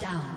Shut down.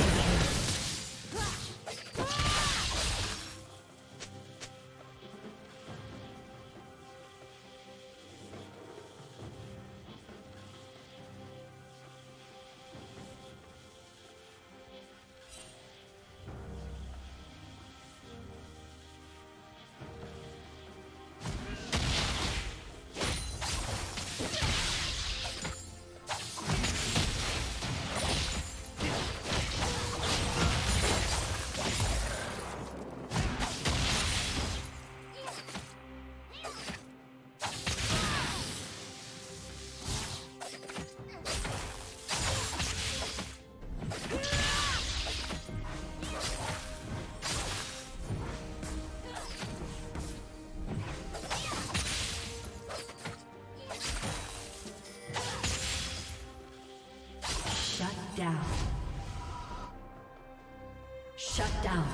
Shut down.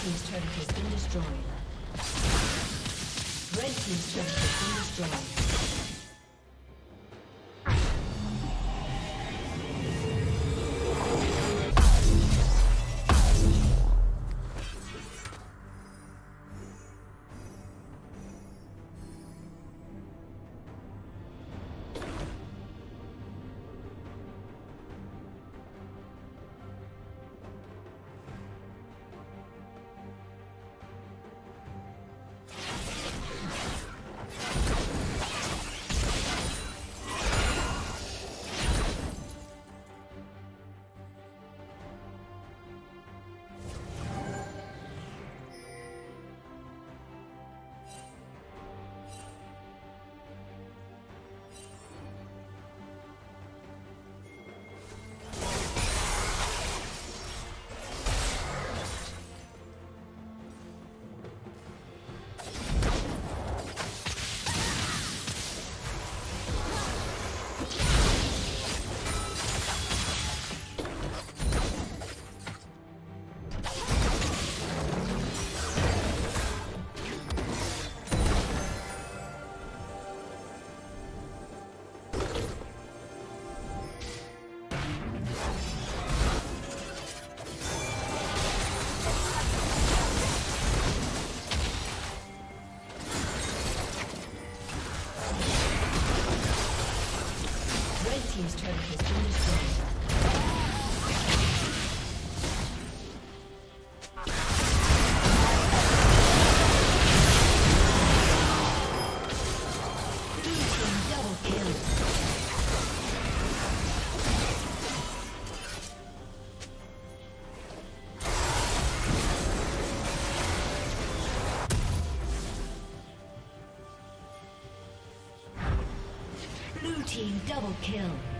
Team's turret has been destroyed. Red team's turret has been destroyed. Double kill.